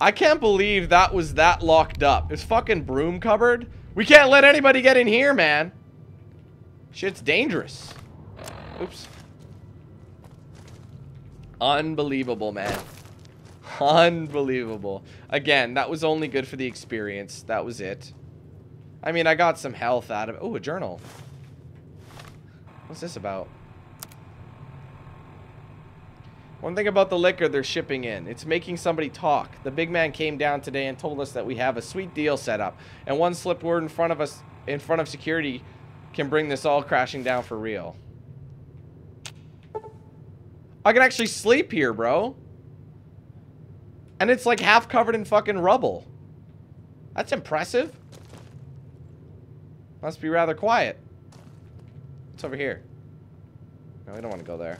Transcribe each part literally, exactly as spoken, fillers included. I can't believe that was that locked up. This fucking broom cupboard. We can't let anybody get in here, man. Shit's dangerous. Oops. Unbelievable, man. Unbelievable. Again, that was only good for the experience. That was it. I mean, I got some health out of it. Oh, a journal. What's this about? One thing about the liquor they're shipping in. It's making somebody talk. The big man came down today and told us that we have a sweet deal set up. And one slipped word in front of us, in front of security, can bring this all crashing down for real. I can actually sleep here, bro. And it's like half covered in fucking rubble. That's impressive. Must be rather quiet. What's over here? No, we don't want to go there.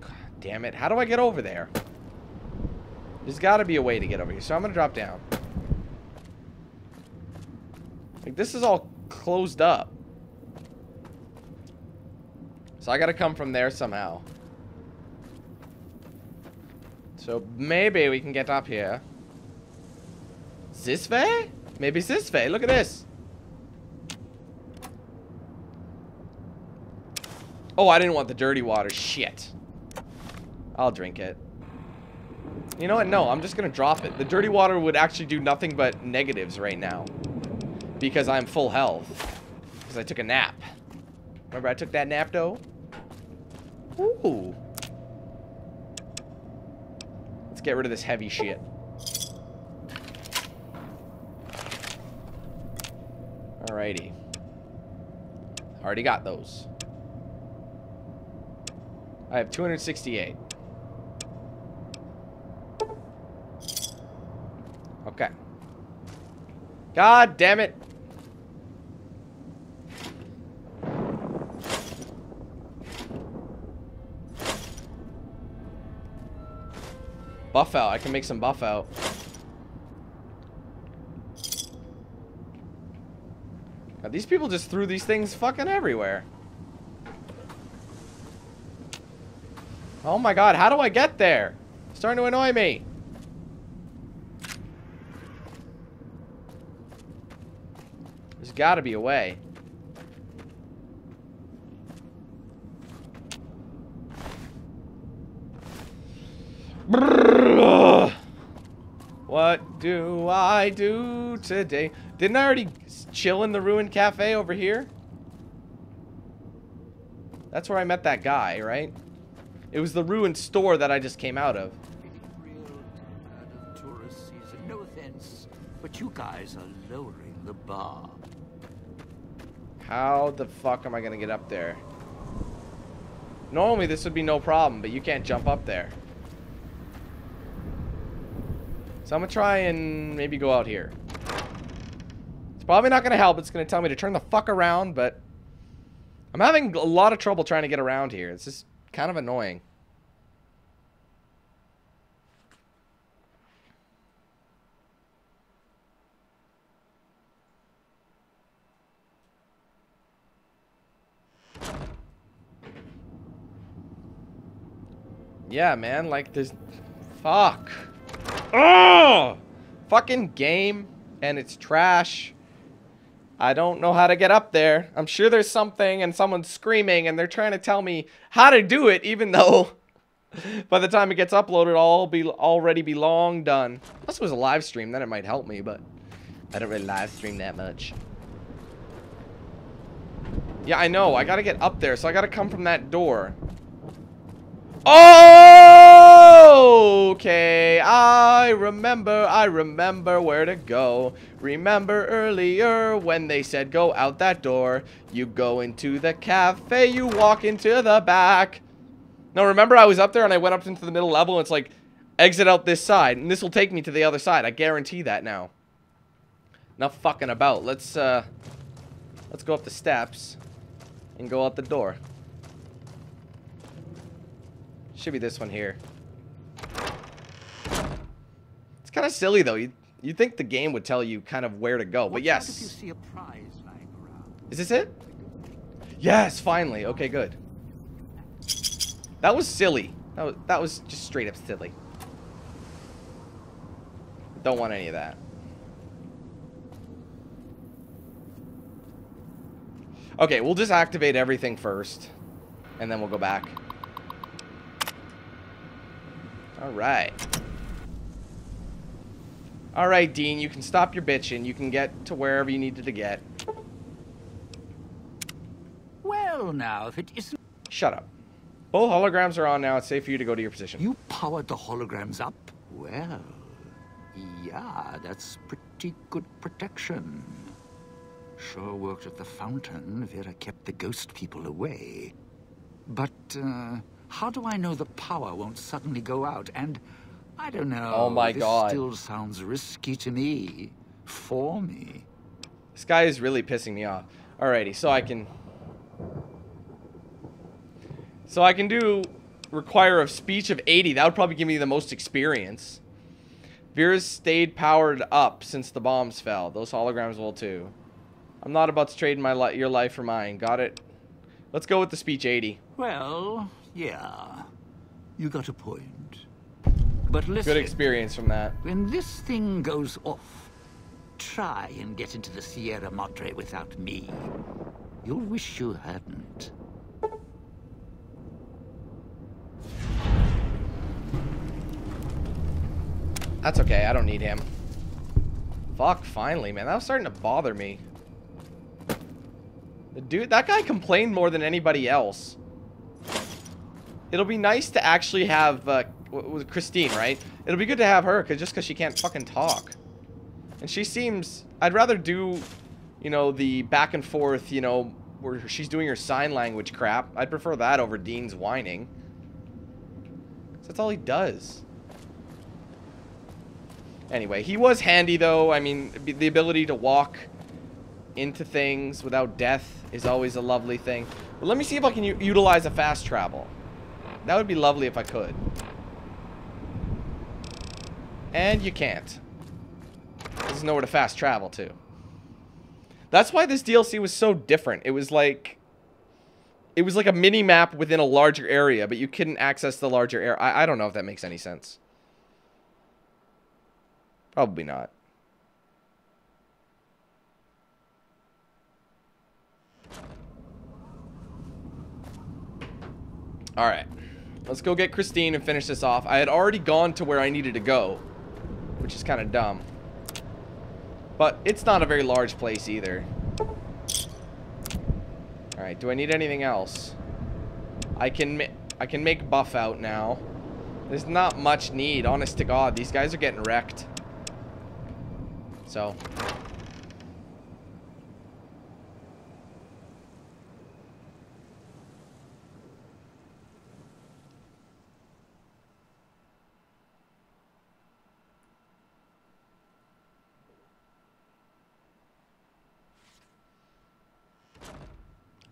God damn it. How do I get over there? There's got to be a way to get over here. So I'm going to drop down. Like, this is all closed up. So I gotta come from there somehow. So maybe we can get up here. This way? Maybe this way. Look at this. Oh, I didn't want the dirty water. Shit. I'll drink it. You know what? No, I'm just gonna drop it. The dirty water would actually do nothing but negatives right now. Because I'm full health. Because I took a nap. Remember I took that nap though? Ooh. Let's get rid of this heavy shit. Alrighty. Already got those. I have two hundred sixty-eight. Okay. God damn it. Buff out. I can make some buff out. God, these people just threw these things fucking everywhere. Oh my god, how do I get there? It's starting to annoy me. There's gotta be a way. What do I do today? Didn't I already chill in the ruined cafe over here? That's where I met that guy, right? It was the ruined store that I just came out of. Real out of tourist season. No offense, but you guys are lowering the bar. How the fuck am I gonna get up there? Normally this would be no problem, but you can't jump up there. So I'm gonna try and maybe go out here. It's probably not gonna help. It's gonna tell me to turn the fuck around, but I'm having a lot of trouble trying to get around here. It's just kind of annoying. Yeah, man, like this. Fuck. Oh, fucking game, and it's trash. I don't know how to get up there. I'm sure there's something, and someone's screaming, and they're trying to tell me how to do it, even though by the time it gets uploaded, I'll be already be long done. Unless it was a live stream, then it might help me, but I don't really live stream that much. Yeah, I know. I gotta get up there, so I gotta come from that door. Oh, okay. I remember, I remember where to go. Remember earlier when they said go out that door. You go into the cafe, you walk into the back. No, remember I was up there and I went up into the middle level and it's like, exit out this side. And this will take me to the other side. I guarantee that now. Not fucking about. Let's, uh, let's go up the steps and go out the door. Should be this one here. It's kind of silly though. You you think the game would tell you kind of where to go, but yes. If you see a prize lying around? Is this it? Yes, finally. Okay, good. That was silly. That was, that was just straight up silly. Don't want any of that. Okay, we'll just activate everything first, and then we'll go back. Alright. Alright, Dean, you can stop your bitching. You can get to wherever you needed to get. Well, now, if it isn't... Shut up. Both holograms are on now. It's safe for you to go to your position. You powered the holograms up? Well, yeah, that's pretty good protection. Sure worked at the fountain. Vera kept the ghost people away. But uh, how do I know the power won't suddenly go out? And I don't know. Oh my God! This still sounds risky to me. For me. This guy is really pissing me off. Alrighty, so I can. So I can do require a speech of eighty. That would probably give me the most experience. Vera's stayed powered up since the bombs fell. Those holograms will too. I'm not about to trade my li your life for mine. Got it? Let's go with the speech eighty. Well, yeah. You got a point. But listen. Good experience from that. When this thing goes off, try and get into the Sierra Madre without me. You'll wish you hadn't. That's okay. I don't need him. Fuck, finally, man. That was starting to bother me. Dude, that guy complained more than anybody else. It'll be nice to actually have uh, with Christine, right? It'll be good to have her, cause just because she can't fucking talk. And she seems... I'd rather do, you know, the back and forth, you know, where she's doing her sign language crap. I'd prefer that over Dean's whining. That's all he does. Anyway, he was handy, though. I mean, the ability to walk... into things without death is always a lovely thing. But let me see if I can u utilize a fast travel. That would be lovely if I could. And you can't. There's nowhere to fast travel to. That's why this D L C was so different. It was like... It was like a mini-map within a larger area, but you couldn't access the larger area. I, I don't know if that makes any sense. Probably not. Alright, let's go get Christine and finish this off. I had already gone to where I needed to go, which is kind of dumb. But it's not a very large place either. Alright, do I need anything else? I can, ma I can make buff out now. There's not much need, honest to God. These guys are getting wrecked. So...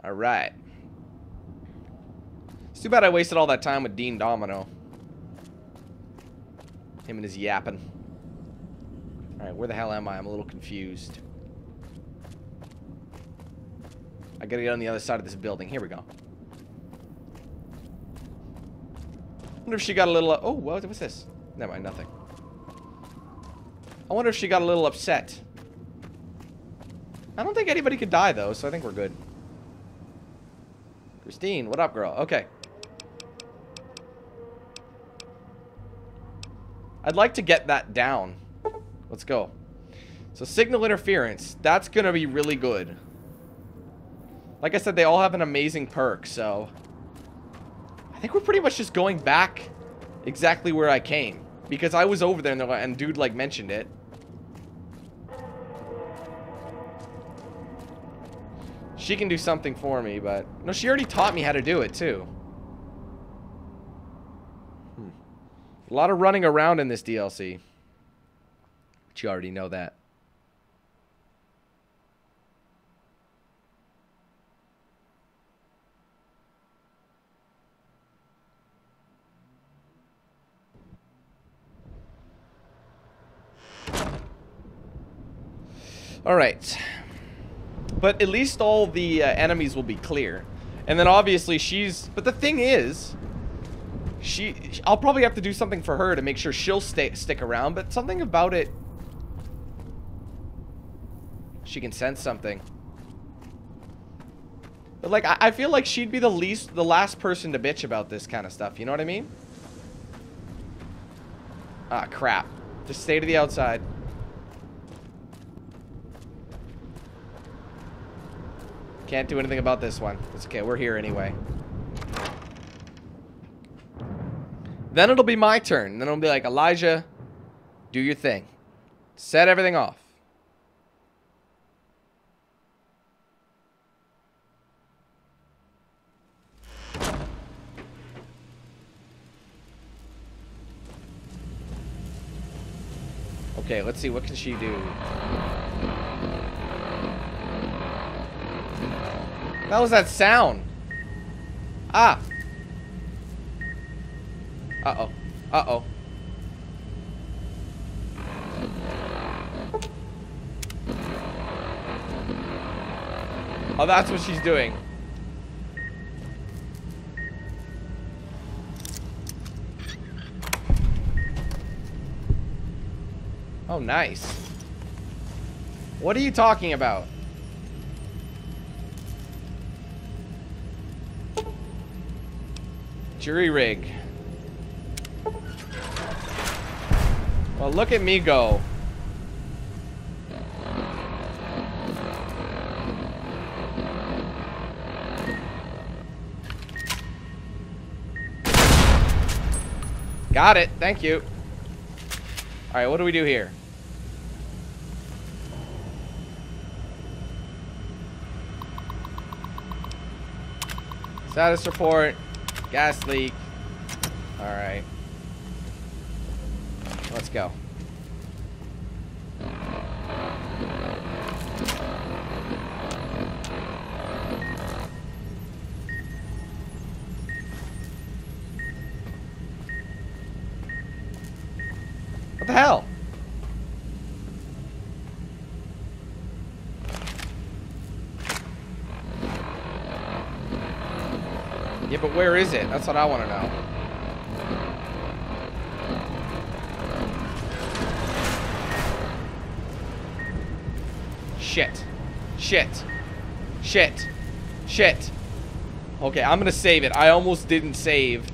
Alright. It's too bad I wasted all that time with Dean Domino. Him and his yapping. Alright, where the hell am I? I'm a little confused. I gotta get on the other side of this building. Here we go. I wonder if she got a little... Oh, what, what's this? Never mind, nothing. I wonder if she got a little upset. I don't think anybody could die, though, so I think we're good. Christine, what up, girl? Okay. I'd like to get that down. Let's go. So signal interference. That's going to be really good. Like I said, they all have an amazing perk, so... I think we're pretty much just going back exactly where I came. Because I was over there and, and dude, like, mentioned it. She can do something for me, but... No, she already taught me how to do it, too. Hmm. A lot of running around in this D L C. But you already know that. Alright. But at least all the uh, enemies will be clear. And then obviously she's... But the thing is, she, I'll probably have to do something for her to make sure she'll stay, stick around, but something about it, she can sense something. But like, I, I feel like she'd be the least, the last person to bitch about this kind of stuff, you know what I mean? Ah, crap. Just stay to the outside. Can't do anything about this one. It's okay, we're here anyway. Then it'll be my turn. Then it'll be like, Elijah, do your thing. Set everything off. Okay, let's see, what can she do? That was that sound. Ah. Uh-oh. Uh-oh. Oh, that's what she's doing. Oh, nice. What are you talking about? Jury rig. Well, look at me go. Got it. Thank you. All right, what do we do here? Status report. Gas leak. Alright. Let's go. What the hell? Yeah, but where is it? That's what I want to know. Shit. Shit. Shit. Shit. Okay, I'm going to save it. I almost didn't save.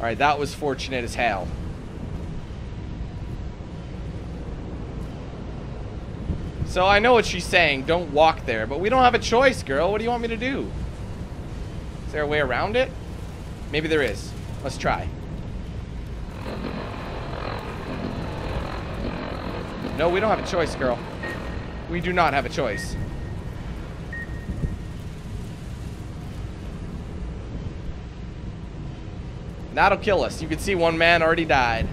Alright, that was fortunate as hell. So I know what she's saying, don't walk there, but we don't have a choice, girl. What do you want me to do? Is there a way around it? Maybe there is. Let's try. No, we don't have a choice, girl. We do not have a choice. That'll kill us. You can see one man already died.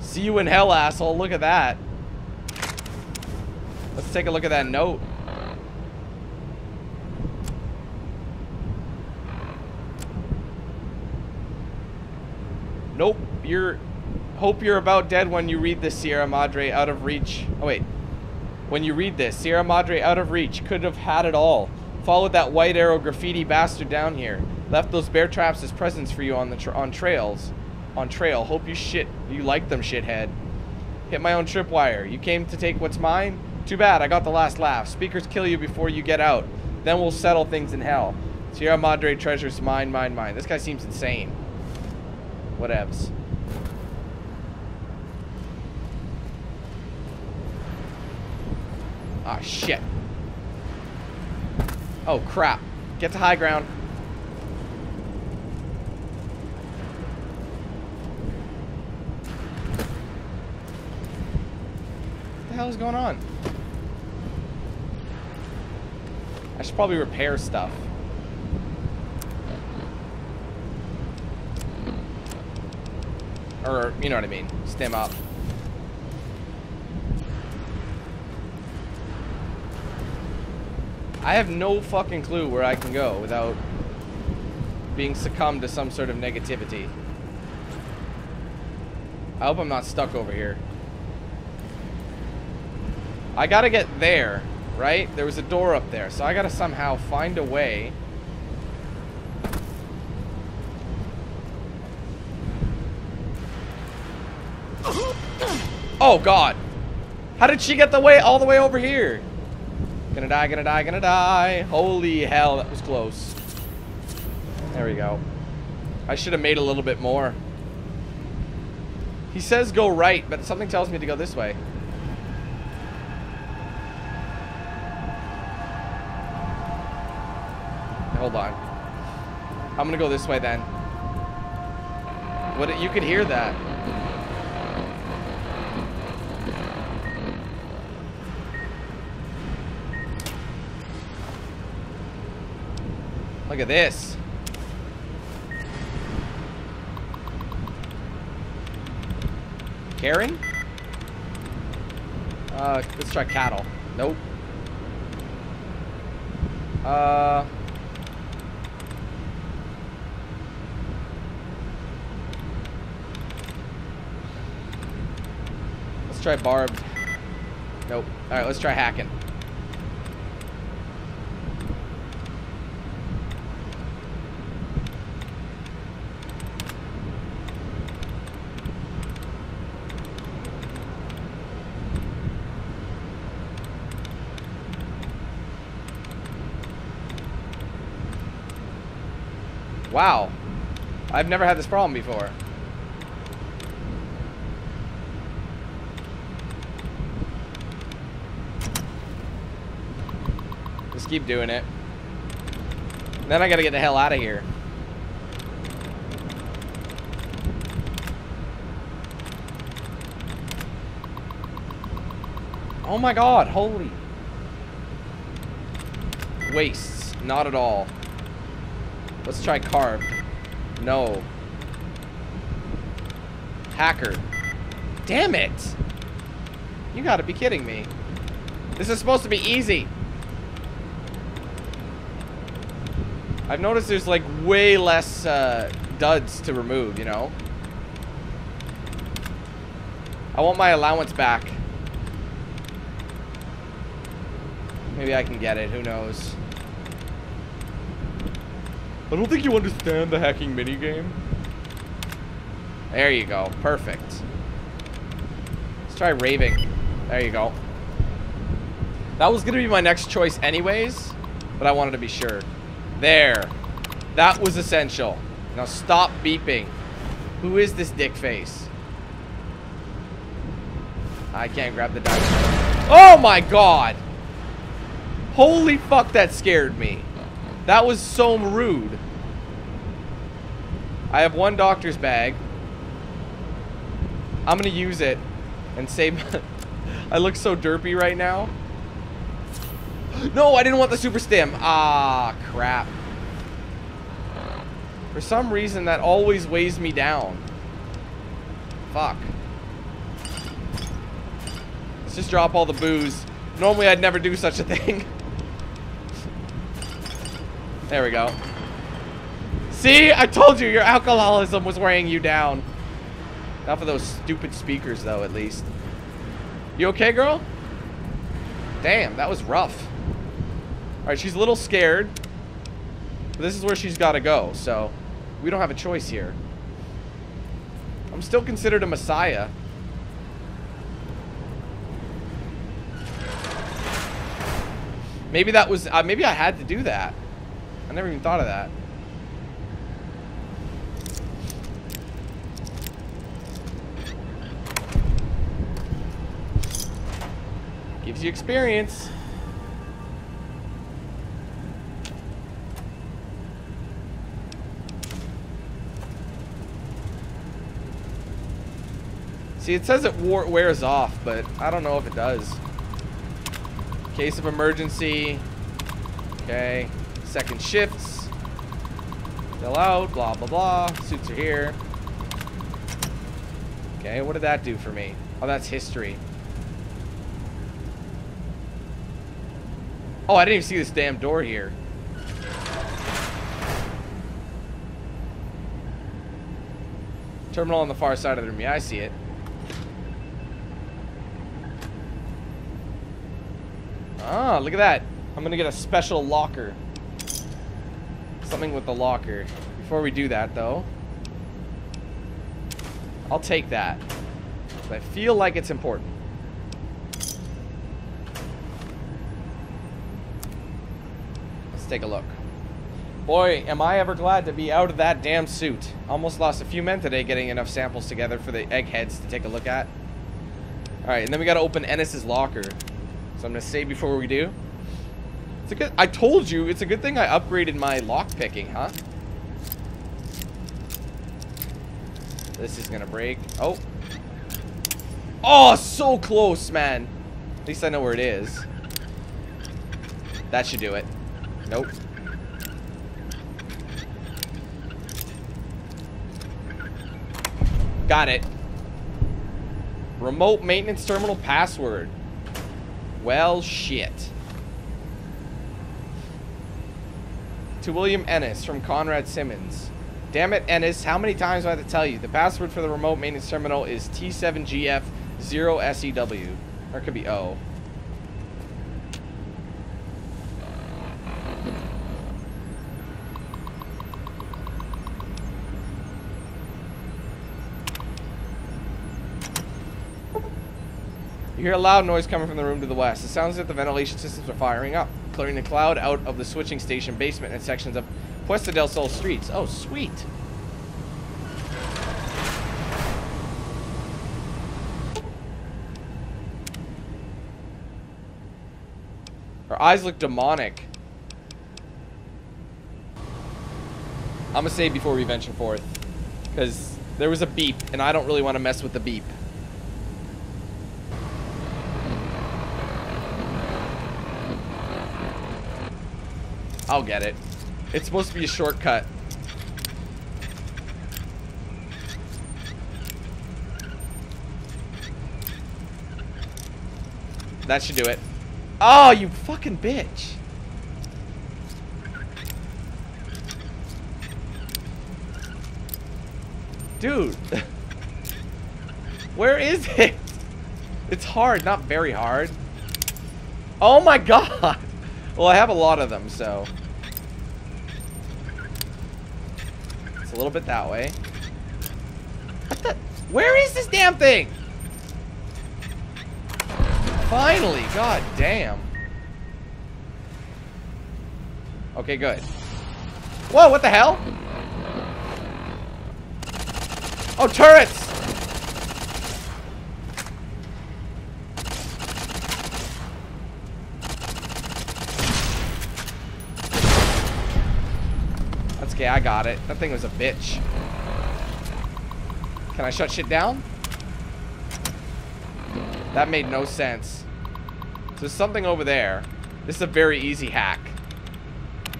See you in hell, asshole. Look at that. Let's take a look at that note. Nope. You're... Hope you're about dead when you read this, Sierra Madre, out of reach. Oh, wait. When you read this, Sierra Madre, out of reach. Could have had it all. Followed that white arrow graffiti bastard down here. Left those bear traps as presents for you on the tra on trails. On trail. Hope you shit you like them, shithead. Hit my own tripwire. You came to take what's mine? Too bad, I got the last laugh. Speakers kill you before you get out. Then we'll settle things in hell. Sierra Madre treasures mine, mine, mine. This guy seems insane. Whatevs. Ah, shit. Oh, crap. Get to high ground. What the hell is going on? I should probably repair stuff. Or, you know what I mean. Stem up. I have no fucking clue where I can go without being succumbed to some sort of negativity. I hope I'm not stuck over here. I gotta get there, right? There was a door up there, so I gotta somehow find a way. Oh, God. How did she get the way all the way over here? Gonna die, gonna die, gonna die. Holy hell, that was close. There we go. I should have made a little bit more. He says go right, but something tells me to go this way. Hold on. I'm gonna go this way then. What? You could hear that. Look at this. Karen? Uh, let's try cattle. Nope. Uh. Let's try barbed. Nope. Alright, let's try hacking. Wow, I've never had this problem before. Just keep doing it. Then I gotta get the hell out of here. Oh my God, holy. Wastes, not at all. Let's try carved. No. Hacker. Damn it! You gotta be kidding me. This is supposed to be easy. I've noticed there's like way less uh, duds to remove, you know? I want my allowance back. Maybe I can get it, who knows? I don't think you understand the hacking minigame. There you go. Perfect. Let's try raving. There you go. That was going to be my next choice anyways, but I wanted to be sure. There. That was essential. Now stop beeping. Who is this dick face? I can't grab the dice. Oh my God. Holy fuck, that scared me. That was so rude. I have one doctor's bag. I'm gonna use it and save. I look so derpy right now. No, I didn't want the super stim. Ah, crap. For some reason, that always weighs me down. Fuck. Let's just drop all the booze. Normally, I'd never do such a thing. There we go. See? I told you your alcoholism was weighing you down. Not for those stupid speakers, though, at least. You okay, girl? Damn, that was rough. Alright, she's a little scared. But this is where she's got to go, so we don't have a choice here. I'm still considered a messiah. Maybe that was... Uh, maybe I had to do that. I never even thought of that. Gives you experience. See, it says it war wears off, but I don't know if it does. Case of emergency. Okay. Second shifts, fill out, blah, blah, blah. Suits are here. Okay, what did that do for me? Oh, that's history. Oh, I didn't even see this damn door here. Terminal on the far side of the room. Yeah, I see it. Ah, look at that. I'm gonna get a special locker. Something with the locker. Before we do that, though, I'll take that. I feel like it's important. Let's take a look. Boy, am I ever glad to be out of that damn suit. Almost lost a few men today getting enough samples together for the eggheads to take a look at. Alright, and then we gotta open Ennis's locker. So I'm gonna say before we do. It's a good, I told you, it's a good thing I upgraded my lock picking, huh? This is gonna break. Oh. Oh, so close, man. At least I know where it is. That should do it. Nope. Got it. Remote maintenance terminal password. Well, shit. To William Ennis from Conrad Simmons. Damn it, Ennis. How many times do I have to tell you? The password for the remote maintenance terminal is T seven G F zero S E W. Or it could be O. You hear a loud noise coming from the room to the west. It sounds as if the ventilation systems are firing up, clearing the cloud out of the switching station basement and sections of Puesta del Sol streets. Oh, sweet. Her eyes look demonic. I'm gonna say before we venture forth, because there was a beep, and I don't really want to mess with the beep. I'll get it. It's supposed to be a shortcut. That should do it. Oh, you fucking bitch. Dude. Where is it? It's hard, not very hard. Oh my god. Well, I have a lot of them, so. It's a little bit that way. What the? Where is this damn thing? Finally, god damn. Okay, good. Whoa, what the hell? Oh, turrets! That's okay, I got it. That thing was a bitch. Can I shut shit down? That made no sense. So there's something over there. This is a very easy hack.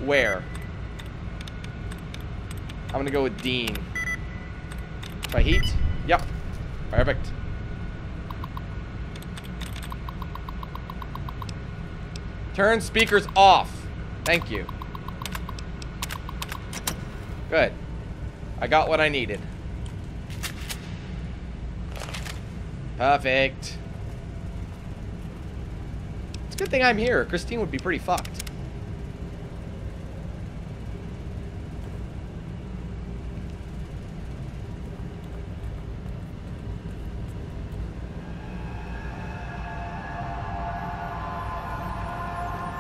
Where? I'm gonna go with Dean. If I heat? Yep. Perfect. Turn speakers off. Thank you. Good. I got what I needed. Perfect. It's a good thing I'm here. Christine would be pretty fucked.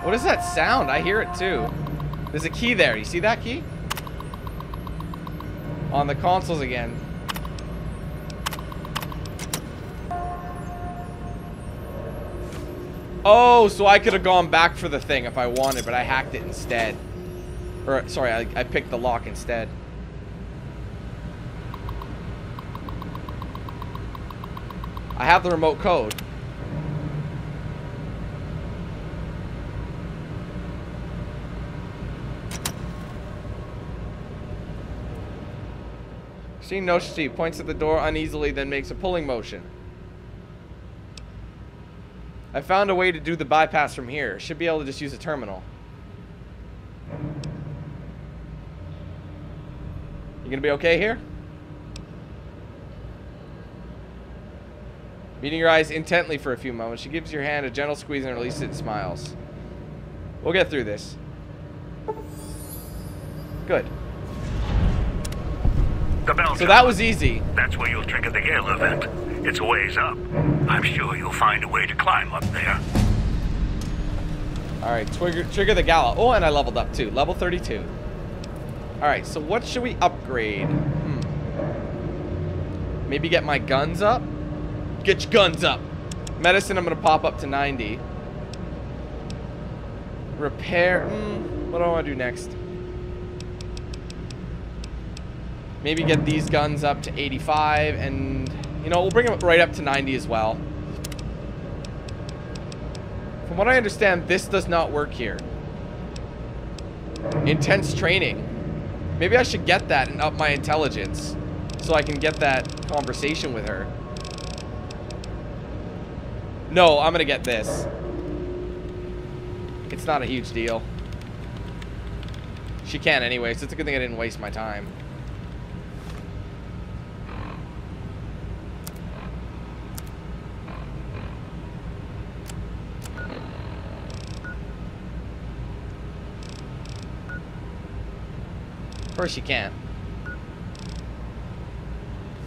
What is that sound? I hear it too. There's a key there. You see that key? On the consoles again. Oh, so I could have gone back for the thing if I wanted, but I hacked it instead. Or, sorry, I, I picked the lock instead. I have the remote code. She notices she points at the door uneasily, then makes a pulling motion. I found a way to do the bypass from here. Should be able to just use a terminal. You gonna be okay here? Meeting your eyes intently for a few moments, she gives your hand a gentle squeeze and releases it and smiles. We'll get through this. Good. The bell so that was easy. That's where you'll trigger the Gale event. It's a ways up. I'm sure you'll find a way to climb up there. Alright, trigger, trigger the gala. Oh, and I leveled up too. Level thirty-two. Alright, so what should we upgrade? Hmm. Maybe get my guns up? Get your guns up. Medicine, I'm going to pop up to ninety. Repair. Mm, what do I want to do next? Maybe get these guns up to eighty-five. And, you know, we'll bring them right up to ninety as well. From what I understand, this does not work here. Intense training. Maybe I should get that and up my intelligence so I can get that conversation with her. No, I'm gonna get this. It's not a huge deal. She can anyway, so it's a good thing I didn't waste my time. Of course she can't.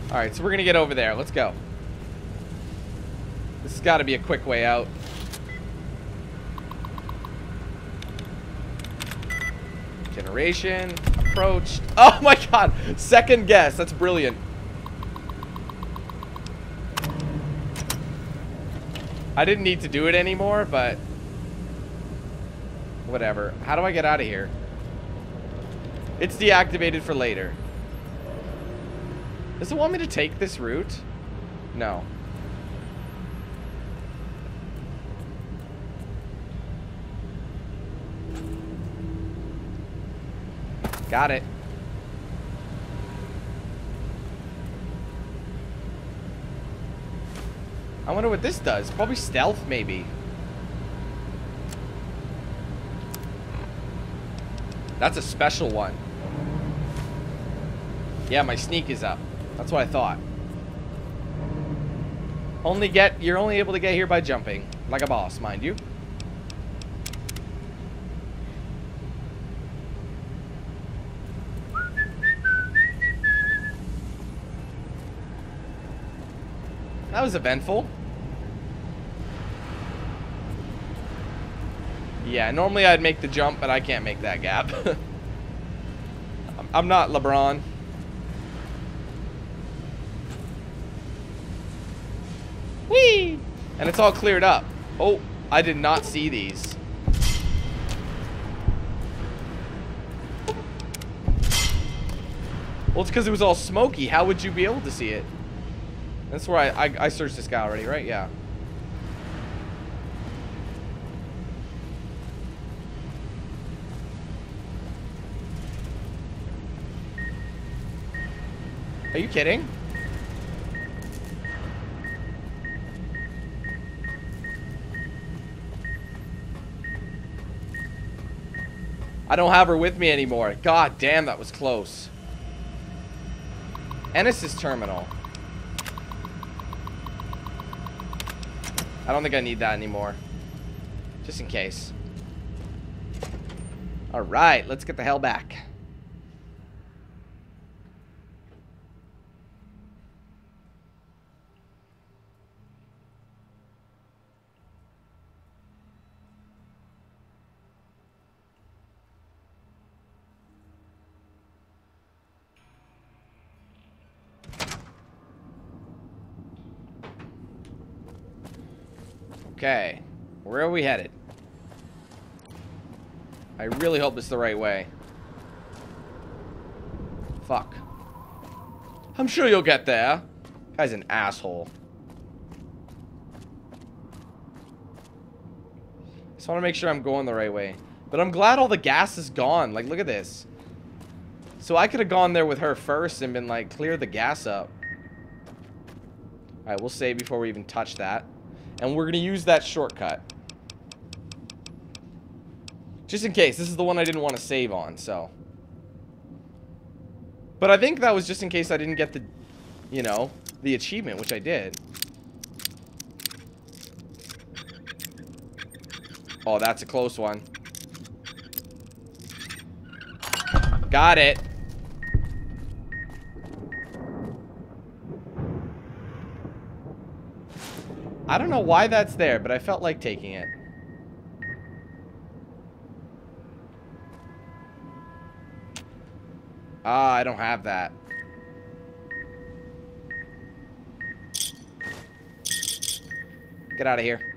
Alright, so we're gonna get over there. Let's go. This has got to be a quick way out. Generation. Approached. Oh my god. Second guess. That's brilliant. I didn't need to do it anymore, but whatever. How do I get out of here? It's deactivated for later. Does it want me to take this route? No. Got it. I wonder what this does. Probably stealth, maybe. That's a special one. Yeah, my sneak is up. That's what I thought. Only get, you're only able to get here by jumping. Like a boss, mind you. That was eventful. Yeah, normally I'd make the jump, but I can't make that gap. I'm not LeBron. Whee! And it's all cleared up. Oh, I did not see these. Well, it's because it was all smoky. How would you be able to see it? That's where I, I, I searched this guy already, right? Yeah. Are you kidding? I don't have her with me anymore. God damn, that was close. Ennis's terminal. I don't think I need that anymore. Just in case. Alright, let's get the hell back. Okay, where are we headed? I really hope it's the right way. Fuck. I'm sure you'll get there. Guy's an asshole. Just want to make sure I'm going the right way. But I'm glad all the gas is gone. Like, look at this. So I could have gone there with her first and been like, clear the gas up. Alright, we'll save before we even touch that. And we're going to use that shortcut. Just in case. This is the one I didn't want to save on, so. But I think that was just in case I didn't get the, you know, the achievement, which I did. Oh, that's a close one. Got it. I don't know why that's there, but I felt like taking it. Ah, I don't have that. Get out of here.